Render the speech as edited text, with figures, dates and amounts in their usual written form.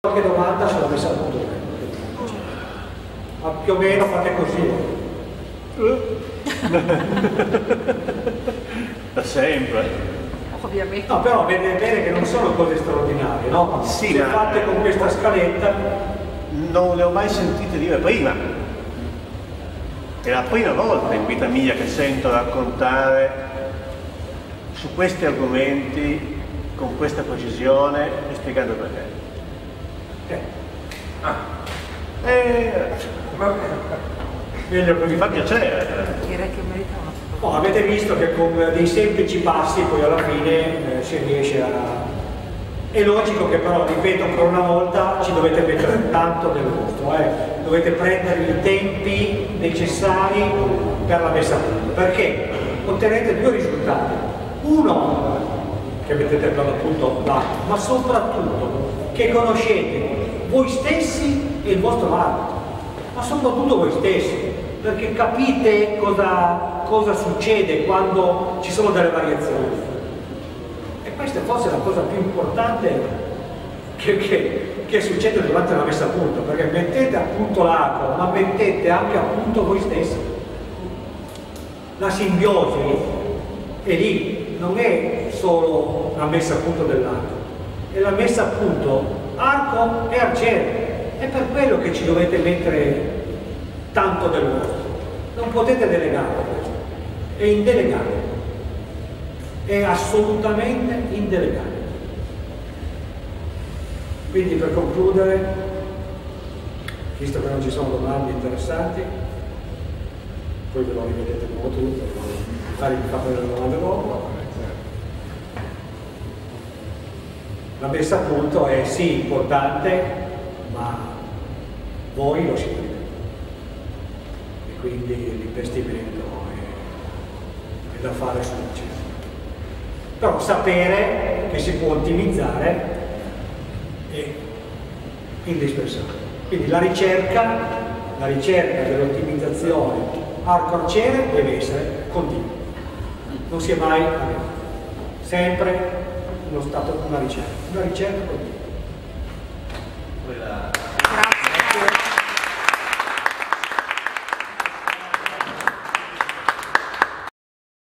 Qualche domanda sulla messa a punto, ma più o meno fate così. Da sempre. Ovviamente. No, però vede bene che non sono cose straordinarie, no? Sì, se fatte con questa scaletta. Non le ho mai sentite dire prima. È la prima volta in vita mia che sento raccontare su questi argomenti con questa precisione e spiegando perché. Mi fa piacere. Direi che merita una foto. Oh, avete visto che con dei semplici passi poi alla fine si riesce a... È logico che però, ripeto ancora una volta, ci dovete mettere tanto del vostro, dovete prendere i tempi necessari per la messa a punto, perché otterrete due risultati. Uno, che mettete per l'appunto là, ma soprattutto che conoscete voi stessi e il vostro marchio, ma soprattutto voi stessi, perché capite cosa succede quando ci sono delle variazioni. E questa è forse la cosa più importante che succede durante la messa a punto, perché mettete a punto l'acqua, ma mettete anche a punto voi stessi. La simbiosi è lì, non è solo la messa a punto dell'arco, è la messa a punto arco e arciere. È per quello che ci dovete mettere tanto del vostro, non potete delegarlo, questo è indelegabile, è assolutamente indelegabile. Quindi, per concludere, visto che non ci sono domande interessanti, poi ve lo rivedete un po' tutto, magari vi fate delle domande dopo. La messa a punto è sì importante, ma voi lo siete di più. E quindi l'investimento è da fare sul successo. Però sapere che si può ottimizzare è indispensabile. Quindi la ricerca dell'ottimizzazione arco-arciere deve essere continua. Non si è mai sempre uno stato, una ricerca continua.